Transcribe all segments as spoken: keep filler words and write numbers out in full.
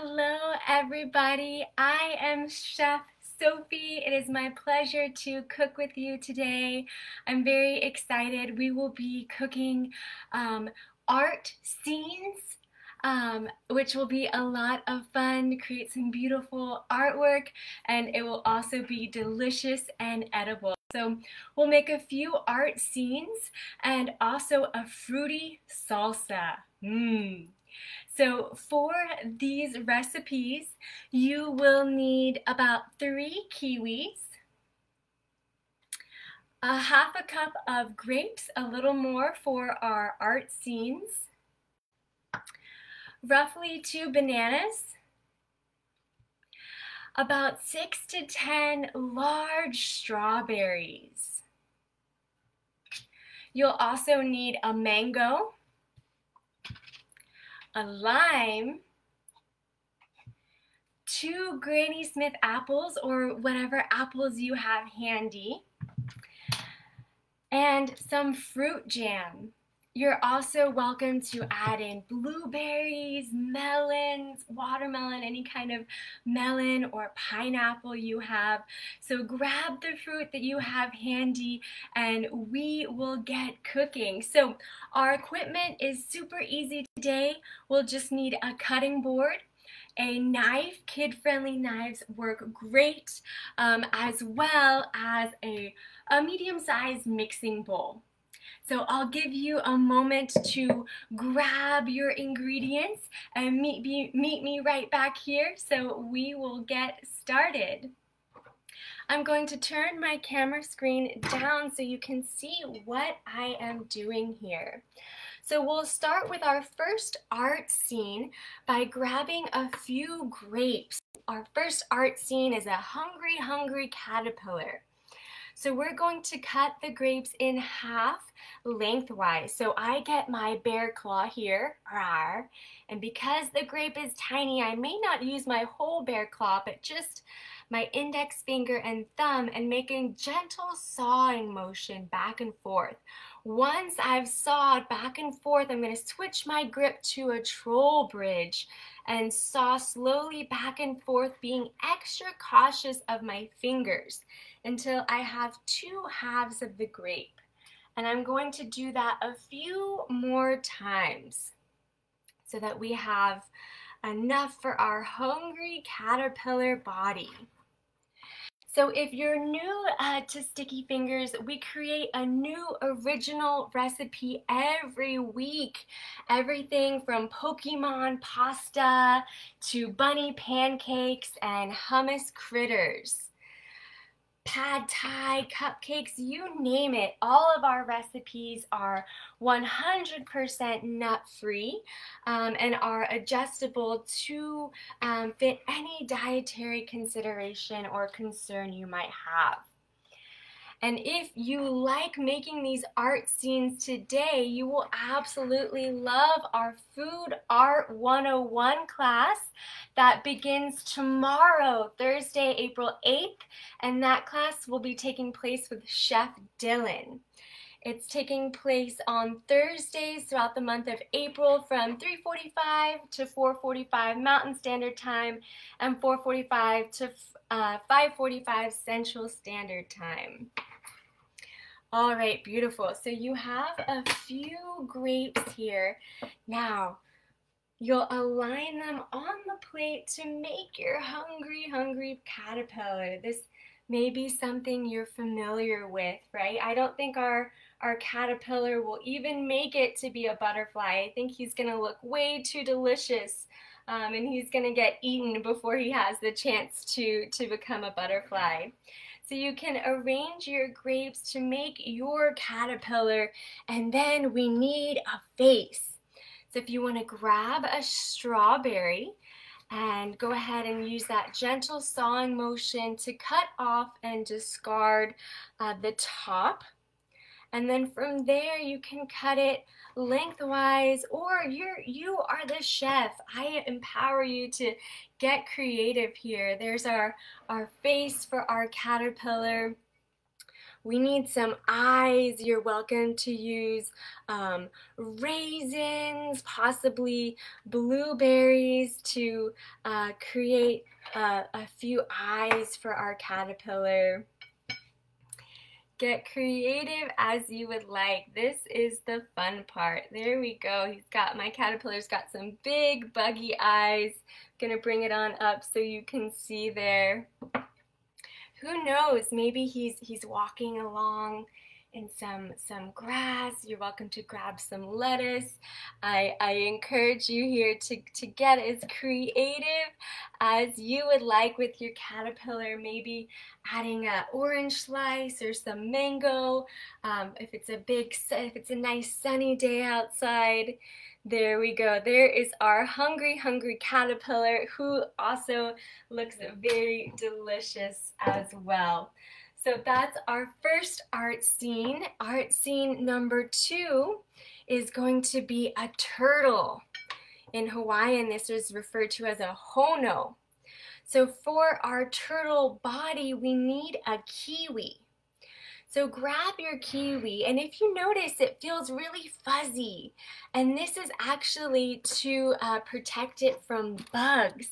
Hello everybody, I am Chef Sophie. It is my pleasure to cook with you today. I'm very excited. We will be cooking um, art scenes, um, which will be a lot of fun, create some beautiful artwork, and it will also be delicious and edible. So we'll make a few art scenes and also a fruity salsa. Mmm. So for these recipes, you will need about three kiwis, a half a cup of grapes, a little more for our art scenes, roughly two bananas, about six to ten large strawberries. You'll also need a mango, a lime, two Granny Smith apples or whatever apples you have handy, and some fruit jam. You're also welcome to add in blueberries, melons, watermelon, any kind of melon or pineapple you have. So grab the fruit that you have handy and we will get cooking. So our equipment is super easy today. We'll just need a cutting board. A knife, kid-friendly knives work great, um, as well as a, a medium-sized mixing bowl. So I'll give you a moment to grab your ingredients and meet me, meet me right back here so we will get started. I'm going to turn my camera screen down so you can see what I am doing here. So we'll start with our first art scene by grabbing a few grapes. Our first art scene is a hungry, hungry caterpillar. So we're going to cut the grapes in half lengthwise. So I get my bear claw here, rawr, and because the grape is tiny, I may not use my whole bear claw, but just my index finger and thumb and make a gentle sawing motion back and forth. Once I've sawed back and forth, I'm going to switch my grip to a trowel bridge and saw slowly back and forth, being extra cautious of my fingers until I have two halves of the grape. And I'm going to do that a few more times so that we have enough for our hungry caterpillar body. So if you're new uh, to Sticky Fingers, we create a new original recipe every week. Everything from Pokemon pasta to bunny pancakes and hummus critters, Pad Thai, cupcakes, you name it. All of our recipes are one hundred percent nut-free um, and are adjustable to um, fit any dietary consideration or concern you might have. And if you like making these art scenes today, you will absolutely love our Food Art one oh one class that begins tomorrow, Thursday, April eighth, and that class will be taking place with Chef Dylan. It's taking place on Thursdays throughout the month of April from three forty-five to four forty-five Mountain Standard Time and four forty-five to uh, five forty-five Central Standard Time. All right, beautiful. So you have a few grapes here. Now, you'll align them on the plate to make your hungry, hungry caterpillar. This may be something you're familiar with, right? I don't think our Our caterpillar will even make it to be a butterfly. I think he's going to look way too delicious um, and he's going to get eaten before he has the chance to, to become a butterfly. So you can arrange your grapes to make your caterpillar, and then we need a face. So if you want to grab a strawberry and go ahead and use that gentle sawing motion to cut off and discard uh, the top. And then from there, you can cut it lengthwise, or you're, you are the chef. I empower you to get creative here. There's our, our face for our caterpillar. We need some eyes. You're welcome to use um, raisins, possibly blueberries to uh, create uh, a few eyes for our caterpillar. Get creative as you would like. This is the fun part. There we go. He's got, my caterpillar's got some big buggy eyes. I'm gonna bring it on up so you can see there. Who knows? Maybe he's he's walking along in some some grass. You're welcome to grab some lettuce. I, I encourage you here to, to get as creative as you would like with your caterpillar, maybe adding an orange slice or some mango. Um, if it's a big, if it's a nice sunny day outside, there we go. There is our hungry, hungry caterpillar who also looks very delicious as well. So that's our first art scene. Art scene number two is going to be a turtle. In Hawaiian, this is referred to as a hono. So for our turtle body, we need a kiwi. So grab your kiwi, and if you notice, it feels really fuzzy. And this is actually to uh, protect it from bugs.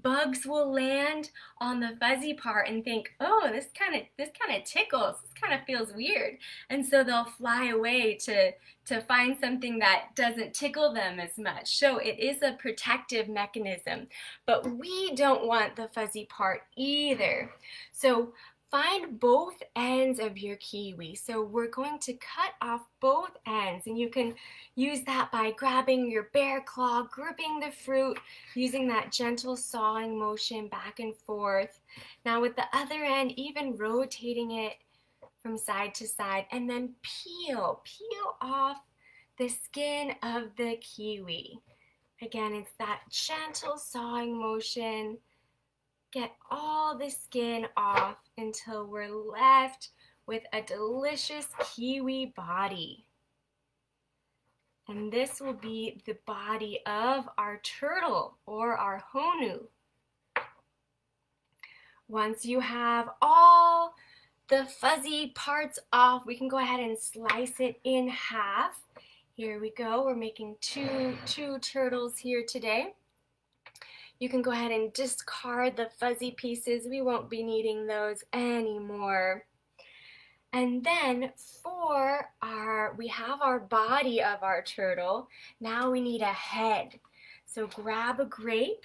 Bugs will land on the fuzzy part and think, oh, this kind of this kind of tickles. This kind of feels weird. And so they'll fly away to, to find something that doesn't tickle them as much. So it is a protective mechanism. But we don't want the fuzzy part either. So find both ends of your kiwi. So we're going to cut off both ends, and you can use that by grabbing your bear claw, gripping the fruit, using that gentle sawing motion back and forth. Now with the other end, even rotating it from side to side, and then peel, peel off the skin of the kiwi. Again, it's that gentle sawing motion. Get all the skin off until we're left with a delicious kiwi body. And this will be the body of our turtle or our honu. Once you have all the fuzzy parts off, we can go ahead and slice it in half. Here we go. We're making two, two turtles here today. You can go ahead and discard the fuzzy pieces. We won't be needing those anymore. And then for our, we have our body of our turtle. Now we need a head. So grab a grape.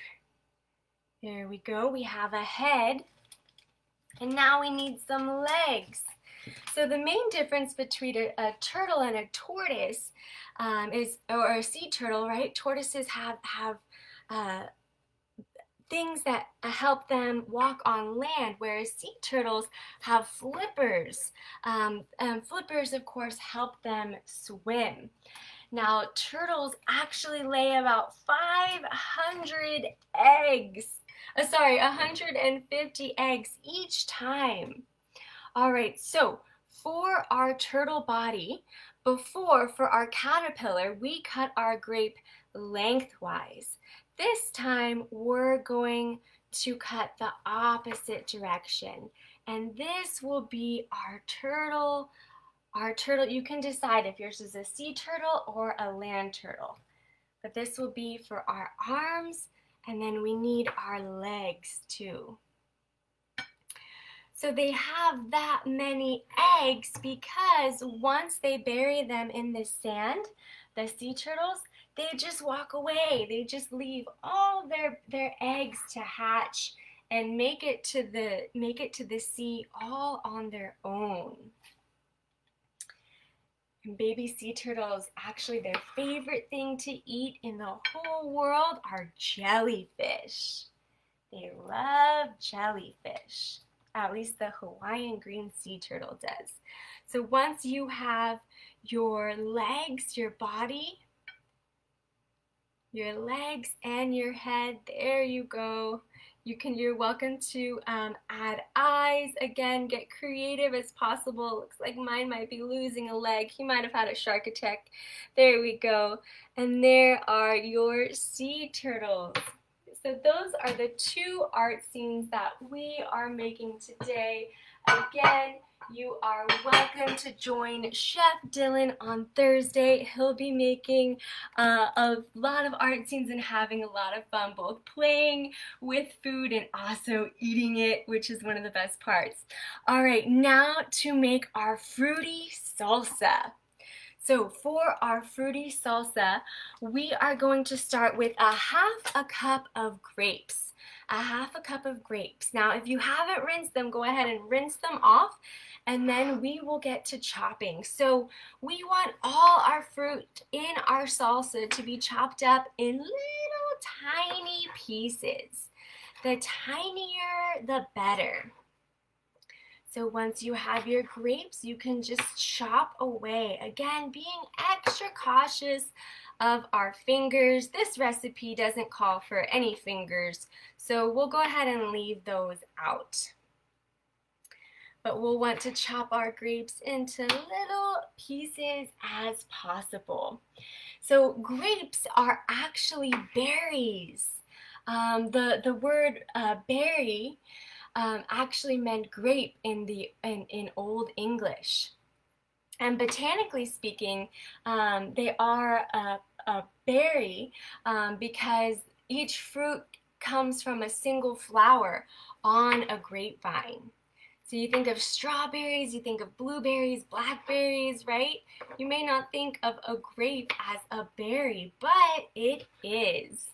There we go. We have a head. And now we need some legs. So the main difference between a, a turtle and a tortoise um, is, or a sea turtle, right? Tortoises have, have, uh, things that help them walk on land, whereas sea turtles have flippers. Um, and flippers, of course, help them swim. Now, turtles actually lay about five hundred eggs, uh, sorry, one hundred fifty eggs each time. All right, so for our turtle body, before for our caterpillar, we cut our grape lengthwise. This time, we're going to cut the opposite direction, and this will be our turtle. Our turtle, you can decide if yours is a sea turtle or a land turtle, but this will be for our arms, and then we need our legs too. So they have that many eggs because once they bury them in the sand, the sea turtles, they just walk away. They just leave all their their eggs to hatch and make it to the make it to the sea all on their own. And baby sea turtles, actually their favorite thing to eat in the whole world are jellyfish. They love jellyfish. At least the Hawaiian green sea turtle does. So once you have your legs, your body, your legs and your head, there you go. You can, you're welcome to um, add eyes. Again, get creative as possible. Looks like mine might be losing a leg. He might have had a shark attack. There we go. And there are your sea turtles. So those are the two art scenes that we are making today. Again, you are welcome to join Chef Dylan on Thursday. He'll be making uh, a lot of art scenes and having a lot of fun, both playing with food and also eating it, which is one of the best parts. All right, now to make our fruity salsa. So for our fruity salsa, we are going to start with a half a cup of grapes. A half a cup of grapes. Now, if you haven't rinsed them, go ahead and rinse them off, and then we will get to chopping. So we want all our fruit in our salsa to be chopped up in little tiny pieces. The tinier, the better. So once you have your grapes, you can just chop away. Again, being extra cautious of our fingers. This recipe doesn't call for any fingers, so we'll go ahead and leave those out. But we'll want to chop our grapes into little pieces as possible. So grapes are actually berries. Um, the, the word uh, berry Um, actually meant grape in the in, in Old English, and botanically speaking, um, they are a, a berry um, because each fruit comes from a single flower on a grapevine. So you think of strawberries, you think of blueberries, blackberries, right? You may not think of a grape as a berry, but it is.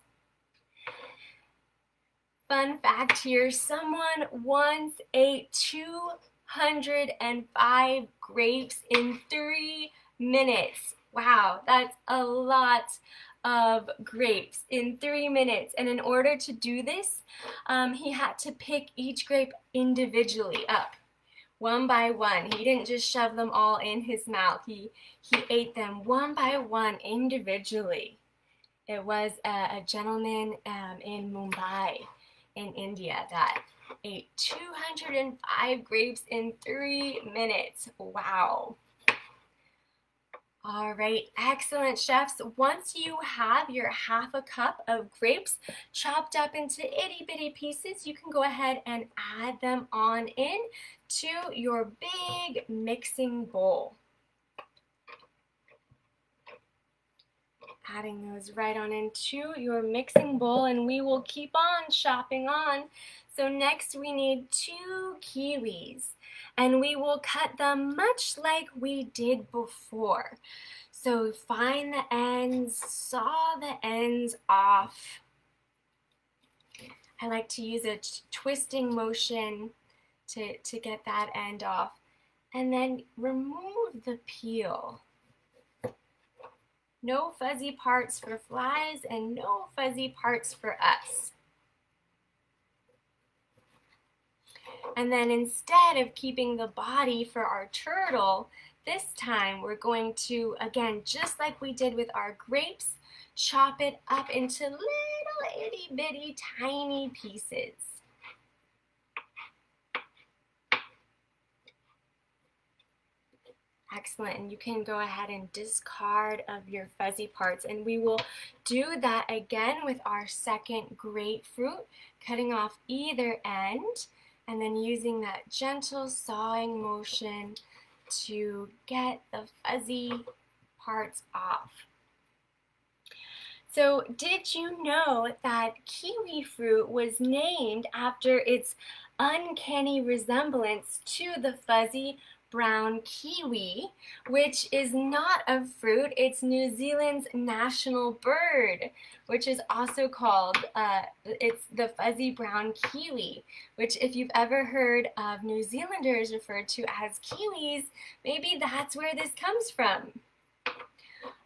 Fun fact here, someone once ate two hundred five grapes in three minutes. Wow, that's a lot of grapes in three minutes. And in order to do this, um, he had to pick each grape individually up, one by one. He didn't just shove them all in his mouth. He, he ate them one by one individually. It was a, a gentleman um, in Mumbai, in India, that ate two hundred five grapes in three minutes. Wow. All right, excellent, chefs. Once you have your half a cup of grapes chopped up into itty bitty pieces, you can go ahead and add them on in to your big mixing bowl. Adding those right on into your mixing bowl, and we will keep on chopping on. So next we need two kiwis, and we will cut them much like we did before. So find the ends, saw the ends off. I like to use a twisting motion to, to get that end off. And then remove the peel. No fuzzy parts for flies and no fuzzy parts for us. And then instead of keeping the body for our turtle, this time we're going to, again, just like we did with our grapes, chop it up into little itty bitty tiny pieces. Excellent, and you can go ahead and discard of your fuzzy parts, and we will do that again with our second grapefruit, cutting off either end and then using that gentle sawing motion to get the fuzzy parts off. So did you know that kiwi fruit was named after its uncanny resemblance to the fuzzy brown kiwi, which is not a fruit, it's New Zealand's national bird, which is also called, uh, it's the fuzzy brown kiwi, which if you've ever heard of New Zealanders referred to as kiwis, maybe that's where this comes from.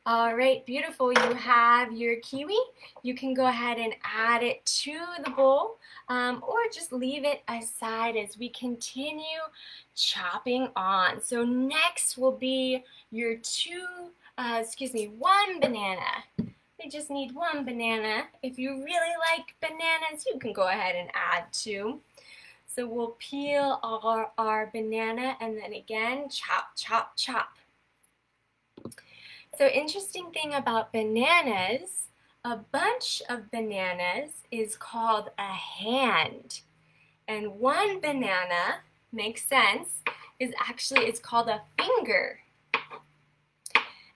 All right, beautiful. You have your kiwi. You can go ahead and add it to the bowl um, or just leave it aside as we continue chopping on. So next will be your two, uh, excuse me, one banana. We just need one banana. If you really like bananas, you can go ahead and add two. So we'll peel our, our banana and then again, chop, chop, chop. So interesting thing about bananas, A bunch of bananas is called a hand, and one banana, makes sense, is actually, it's called a finger.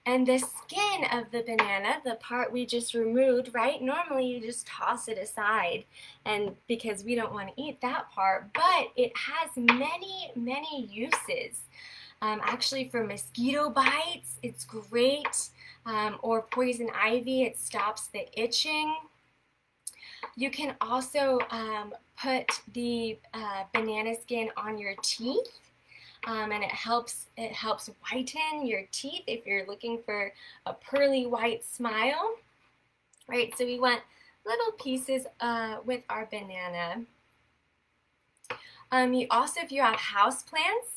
And the skin of the banana, the part we just removed, right? Normally you just toss it aside, and because we don't want to eat that part, but it has many, many uses. Um, actually for mosquito bites, it's great, um, or poison ivy, it stops the itching. You can also um, put the uh, banana skin on your teeth. Um, and it helps, it helps whiten your teeth if you're looking for a pearly white smile, right? So we want little pieces uh, with our banana. Um, you also, if you have houseplants,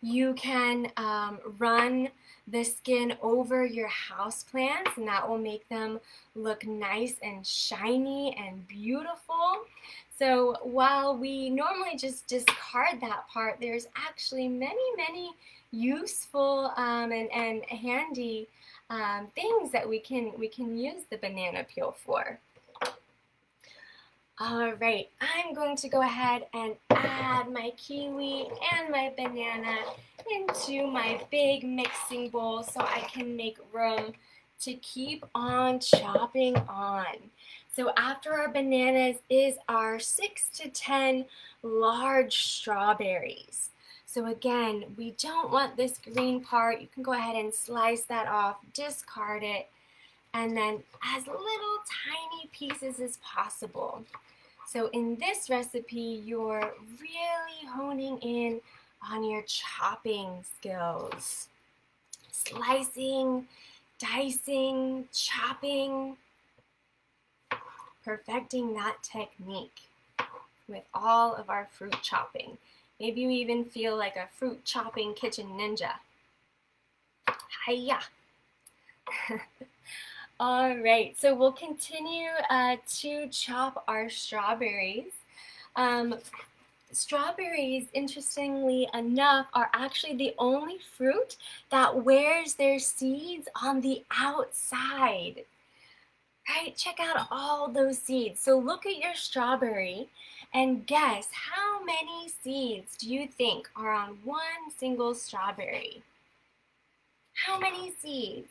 you can um, run the skin over your houseplants, and that will make them look nice and shiny and beautiful. So while we normally just discard that part, there's actually many, many useful um, and, and handy um, things that we can, we can use the banana peel for. All right, I'm going to go ahead and add my kiwi and my banana into my big mixing bowl so I can make room to keep on chopping on. So after our bananas is our six to ten large strawberries. So again, we don't want this green part. You can go ahead and slice that off, discard it, and then as little tiny pieces as possible. So in this recipe, you're really honing in on your chopping skills. Slicing, dicing, chopping, perfecting that technique with all of our fruit chopping. Maybe you even feel like a fruit chopping kitchen ninja. Hiya! All right, so we'll continue uh, to chop our strawberries. Um, Strawberries, interestingly enough, are actually the only fruit that wears their seeds on the outside, right? Check out all those seeds. So look at your strawberry and guess how many seeds do you think are on one single strawberry? How many seeds?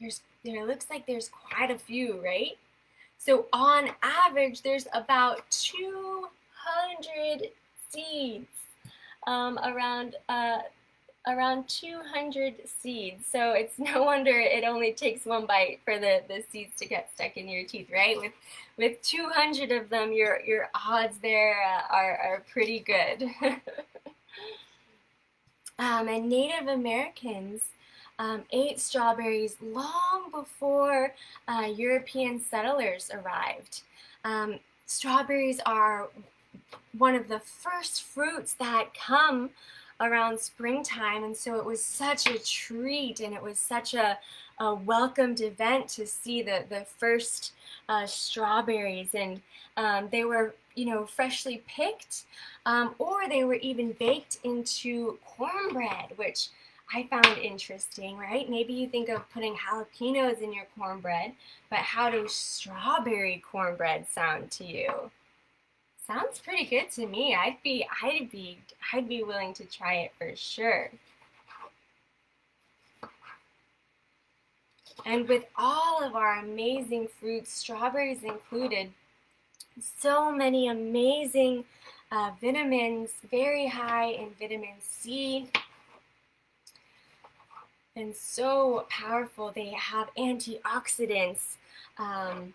There's, there looks like there's quite a few, right? So on average, there's about two hundred seeds, um, around, uh, around two hundred seeds. So it's no wonder it only takes one bite for the, the seeds to get stuck in your teeth, right? With, with two hundred of them, your, your odds there uh, are, are pretty good. um, and Native Americans Um, ate strawberries long before uh, European settlers arrived. Um, strawberries are one of the first fruits that come around springtime, and so it was such a treat, and it was such a, a welcomed event to see the, the first uh, strawberries, and um, they were, you know, freshly picked, um, or they were even baked into cornbread, which I found interesting, right? Maybe you think of putting jalapenos in your cornbread, but how does strawberry cornbread sound to you? Sounds pretty good to me. I'd be, I'd be, I'd be willing to try it for sure. And with all of our amazing fruits, strawberries included, so many amazing uh, vitamins, very high in vitamin C. And so powerful, they have antioxidants um,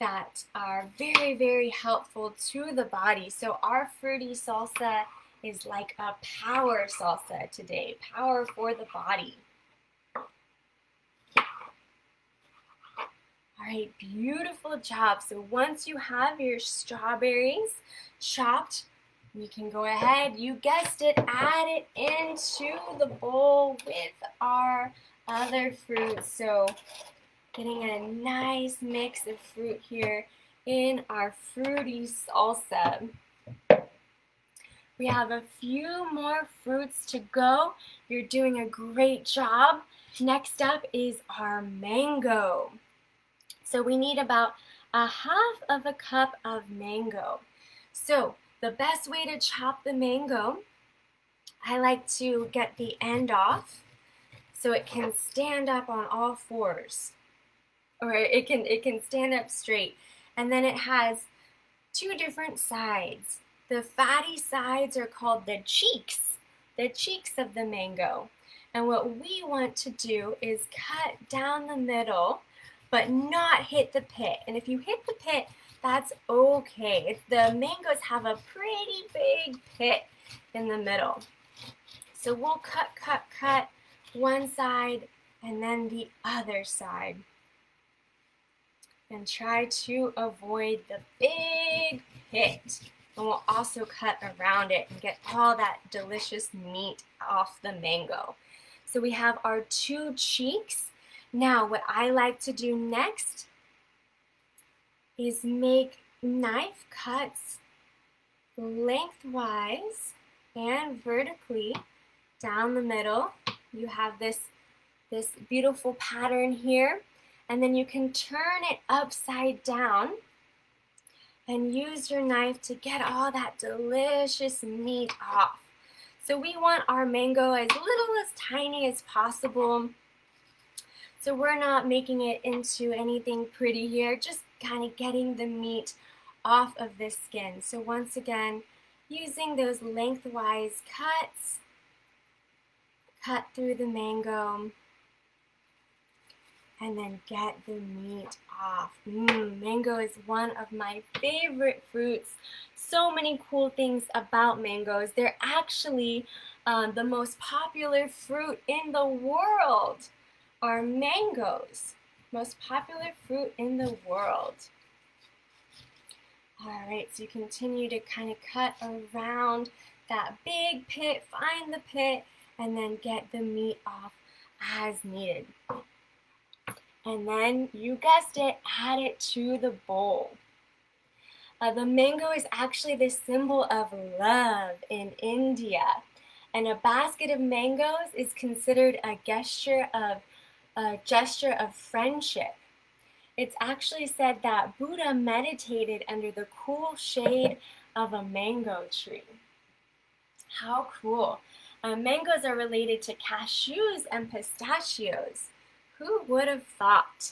that are very, very helpful to the body. So our fruity salsa is like a power salsa today, power for the body. All right, beautiful job. So once you have your strawberries chopped, you can go ahead, you guessed it, add it into the bowl with our other fruit. So getting a nice mix of fruit here in our fruity salsa. We have a few more fruits to go. You're doing a great job. Next up is our mango. So we need about a half of a cup of mango. So the best way to chop the mango, I like to get the end off so it can stand up on all fours, or it can, it can stand up straight. And then it has two different sides. The fatty sides are called the cheeks, the cheeks of the mango. And what we want to do is cut down the middle, but not hit the pit. And if you hit the pit, that's okay. The mangoes have a pretty big pit in the middle. So we'll cut, cut, cut one side and then the other side. And try to avoid the big pit. And we'll also cut around it and get all that delicious meat off the mango. So we have our two cheeks. Now, what I like to do next is make knife cuts lengthwise and vertically down the middle. You have this, this beautiful pattern here. And then you can turn it upside down and use your knife to get all that delicious meat off. So we want our mango as little as tiny as possible. So we're not making it into anything pretty here, just kind of getting the meat off of the skin. So once again, using those lengthwise cuts, cut through the mango, and then get the meat off. Mm, mango is one of my favorite fruits. So many cool things about mangoes. They're actually um, the most popular fruit in the world are mangoes. Most popular fruit in the world. All right, so you continue to kind of cut around that big pit, find the pit, and then get the meat off as needed. And then, you guessed it, add it to the bowl. Uh, the mango is actually the symbol of love in India. And a basket of mangoes is considered a gesture of, a gesture of friendship. It's actually said that Buddha meditated under the cool shade of a mango tree. How cool. Uh, mangoes are related to cashews and pistachios. Who would have thought?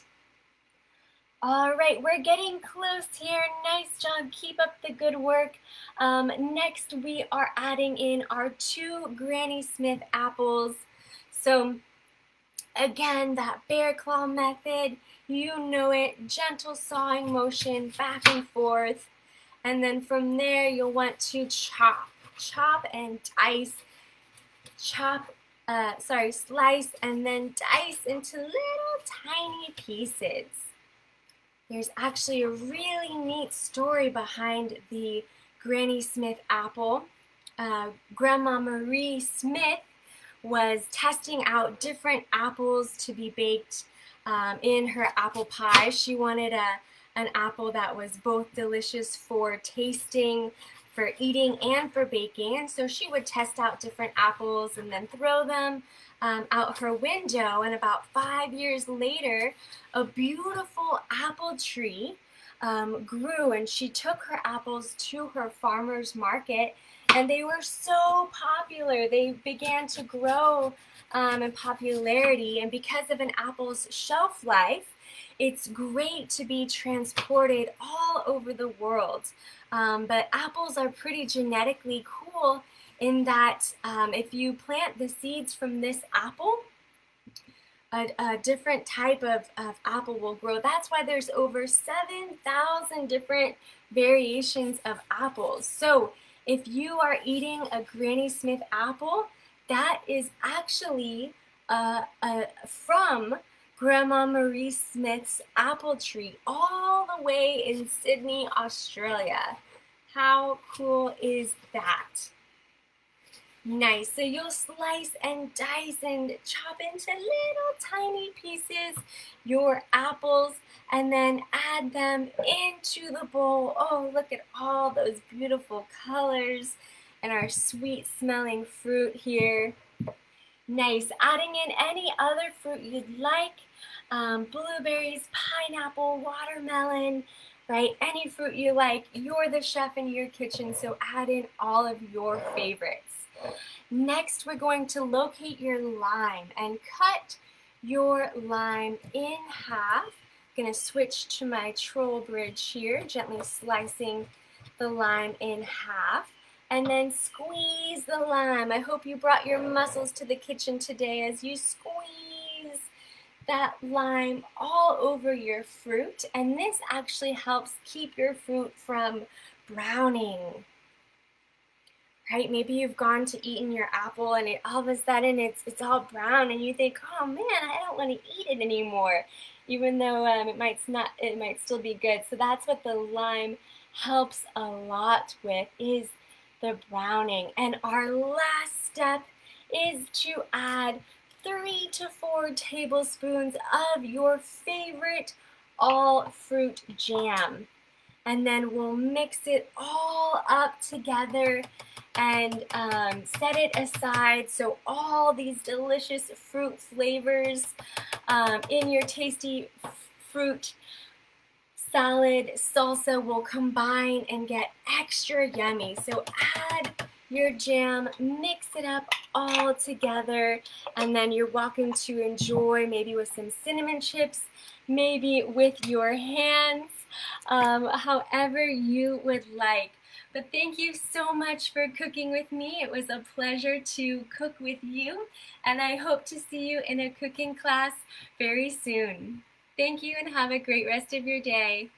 All right, we're getting close here. Nice job. Keep up the good work. Um, next, we are adding in our two Granny Smith apples. So, again, that bear claw method, you know it. Gentle sawing motion back and forth. And then from there, you'll want to chop, chop and dice, chop. Uh, sorry, slice and then dice into little tiny pieces. There's actually a really neat story behind the Granny Smith apple. Uh, Grandma Marie Smith was testing out different apples to be baked um, in her apple pie. She wanted a, an apple that was both delicious for tasting, for eating, and for baking. And so she would test out different apples and then throw them um, out her window. And about five years later, a beautiful apple tree um, grew, and she took her apples to her farmer's market, and they were so popular. They began to grow um, in popularity, and because of an apple's shelf life, it's great to be transported all over the world. Um, but apples are pretty genetically cool in that um, if you plant the seeds from this apple, a, a different type of, of apple will grow. That's why there's over seven thousand different variations of apples. So if you are eating a Granny Smith apple, that is actually uh, uh, from Grandma Marie Smith's apple tree all the way in Sydney, Australia. How cool is that? Nice. So you'll slice and dice and chop into little tiny pieces your apples and then add them into the bowl. Oh, look at all those beautiful colors and our sweet smelling fruit here. Nice. Adding in any other fruit you'd like, um, blueberries, pineapple, watermelon, right? Any fruit you like. You're the chef in your kitchen, so add in all of your favorites. Next, we're going to locate your lime and cut your lime in half. I'm going to switch to my troll bridge here, gently slicing the lime in half. And then squeeze the lime. I hope you brought your muscles to the kitchen today as you squeeze that lime all over your fruit. And this actually helps keep your fruit from browning. Right? Maybe you've gone to eating your apple and it, all of a sudden it's, it's all brown and you think, oh man, I don't want to eat it anymore. Even though um, it, might not, it might still be good. So that's what the lime helps a lot with, is the browning. And our last step is to add three to four tablespoons of your favorite all-fruit jam. And then we'll mix it all up together and um, set it aside so all these delicious fruit flavors um, in your tasty fruit salad salsa will combine and get extra yummy. So add your jam, mix it up all together, and then you're welcome to enjoy maybe with some cinnamon chips, maybe with your hands, um, however you would like. But thank you so much for cooking with me. It was a pleasure to cook with you, and I hope to see you in a cooking class very soon. Thank you and have a great rest of your day.